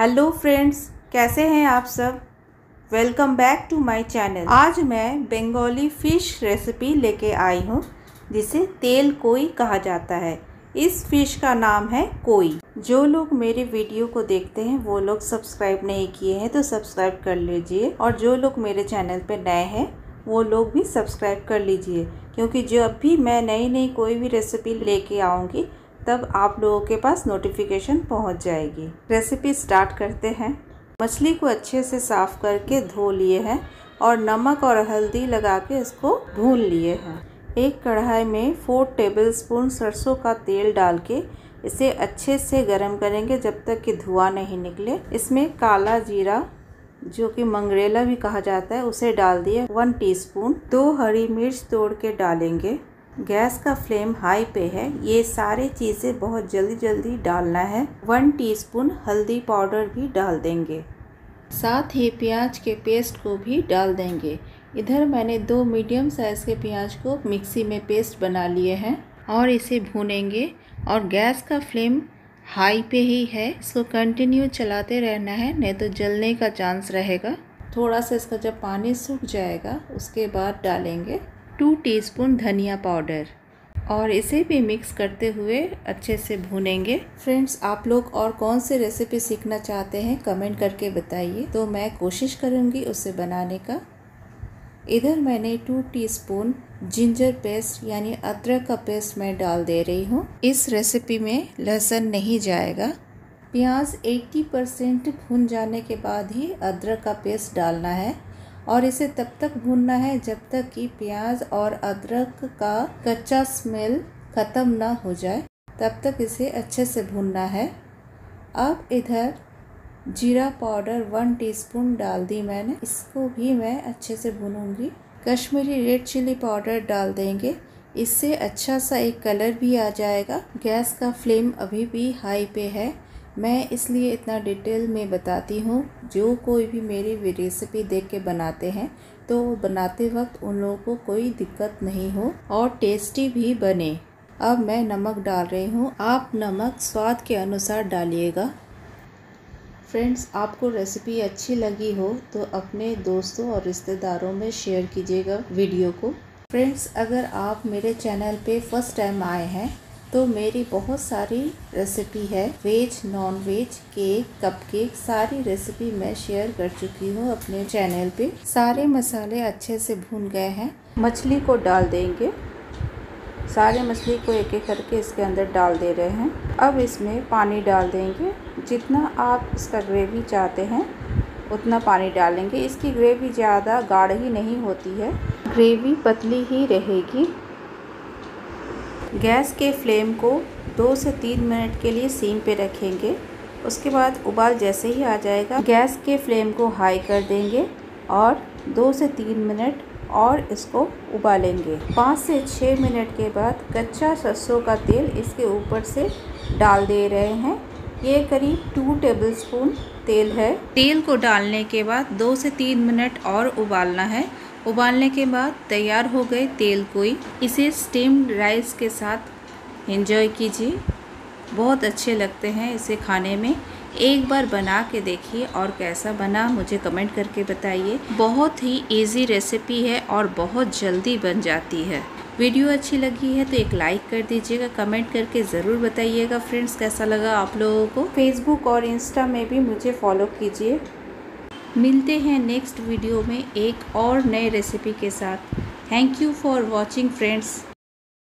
Hello friends, कैसे हैं आप सब। Welcome back to my channel. आज मैं बंगाली फ़िश रेसिपी लेके आई हूँ जिसे तेल कोई कहा जाता है। इस फ़िश का नाम है कोई। जो लोग मेरे वीडियो को देखते हैं वो लोग सब्सक्राइब नहीं किए हैं तो सब्सक्राइब कर लीजिए, और जो लोग मेरे चैनल पे नए हैं वो लोग भी सब्सक्राइब कर लीजिए, क्योंकि जब भी मैं नई कोई भी रेसिपी लेके आऊँगी तब आप लोगों के पास नोटिफिकेशन पहुंच जाएगी। रेसिपी स्टार्ट करते हैं। मछली को अच्छे से साफ़ करके धो लिए हैं और नमक और हल्दी लगा के इसको भून लिए हैं। एक कढ़ाई में 4 टेबलस्पून सरसों का तेल डाल के इसे अच्छे से गर्म करेंगे जब तक कि धुआं नहीं निकले। इसमें काला जीरा, जो कि मंगरेला भी कहा जाता है, उसे डाल दिए 1 टीस्पून। 2 हरी मिर्च तोड़ के डालेंगे। गैस का फ्लेम हाई पे है। ये सारे चीज़ें बहुत जल्दी डालना है। 1 टीस्पून हल्दी पाउडर भी डाल देंगे, साथ ही प्याज के पेस्ट को भी डाल देंगे। इधर मैंने 2 मीडियम साइज़ के प्याज को मिक्सी में पेस्ट बना लिए हैं और इसे भूनेंगे। और गैस का फ्लेम हाई पे ही है, इसको कंटिन्यू चलाते रहना है, नहीं तो जलने का चांस रहेगा। थोड़ा सा इसका जब पानी सूख जाएगा उसके बाद डालेंगे 2 टीस्पून धनिया पाउडर और इसे भी मिक्स करते हुए अच्छे से भूनेंगे। फ्रेंड्स, आप लोग और कौन से रेसिपी सीखना चाहते हैं कमेंट करके बताइए, तो मैं कोशिश करूँगी उसे बनाने का। इधर मैंने 2 टीस्पून जिंजर पेस्ट यानी अदरक का पेस्ट मैं डाल दे रही हूँ। इस रेसिपी में लहसुन नहीं जाएगा। प्याज 80% भून जाने के बाद ही अदरक का पेस्ट डालना है और इसे तब तक भूनना है जब तक कि प्याज और अदरक का कच्चा स्मेल ख़त्म ना हो जाए, तब तक इसे अच्छे से भूनना है। अब इधर जीरा पाउडर 1 टीस्पून डाल दी मैंने, इसको भी मैं अच्छे से भूनूंगी। कश्मीरी रेड चिली पाउडर डाल देंगे, इससे अच्छा सा एक कलर भी आ जाएगा। गैस का फ्लेम अभी भी हाई पे है, मैं इसलिए इतना डिटेल में बताती हूँ। जो कोई भी मेरी रेसिपी देख के बनाते हैं तो बनाते वक्त उन लोगों को कोई दिक्कत नहीं हो और टेस्टी भी बने। अब मैं नमक डाल रही हूँ, आप नमक स्वाद के अनुसार डालिएगा। फ्रेंड्स, आपको रेसिपी अच्छी लगी हो तो अपने दोस्तों और रिश्तेदारों में शेयर कीजिएगा वीडियो को। फ्रेंड्स, अगर आप मेरे चैनल पे फर्स्ट टाइम आए हैं तो मेरी बहुत सारी रेसिपी है, veg non veg, cake, cupcake, सारी रेसिपी मैं शेयर कर चुकी हूँ अपने चैनल पे। सारे मसाले अच्छे से भून गए हैं। मछली को डाल देंगे, सारे मछली को एक एक करके इसके अंदर डाल दे रहे हैं। अब इसमें पानी डाल देंगे, जितना आप इसका ग्रेवी चाहते हैं उतना पानी डालेंगे। इसकी ग्रेवी ज़्यादा गाढ़ी नहीं होती है, ग्रेवी पतली ही रहेगी। गैस के फ्लेम को 2 से 3 मिनट के लिए सीम पे रखेंगे। उसके बाद उबाल जैसे ही आ जाएगा गैस के फ्लेम को हाई कर देंगे और 2 से 3 मिनट और इसको उबालेंगे। 5 से 6 मिनट के बाद कच्चा सरसों का तेल इसके ऊपर से डाल दे रहे हैं। ये करीब 2 टेबलस्पून तेल है। तेल को डालने के बाद 2 से 3 मिनट और उबालना है। उबालने के बाद तैयार हो गए तेल कोई। इसे स्टीम्ड राइस के साथ एंजॉय कीजिए, बहुत अच्छे लगते हैं इसे खाने में। एक बार बना के देखिए और कैसा बना मुझे कमेंट करके बताइए। बहुत ही इजी रेसिपी है और बहुत जल्दी बन जाती है। वीडियो अच्छी लगी है तो एक लाइक कर दीजिएगा, कमेंट करके ज़रूर बताइएगा फ्रेंड्स कैसा लगा आप लोगों को। फेसबुक और इंस्टा में भी मुझे फॉलो कीजिए। मिलते हैं नेक्स्ट वीडियो में एक और नए रेसिपी के साथ। Thank you for watching friends.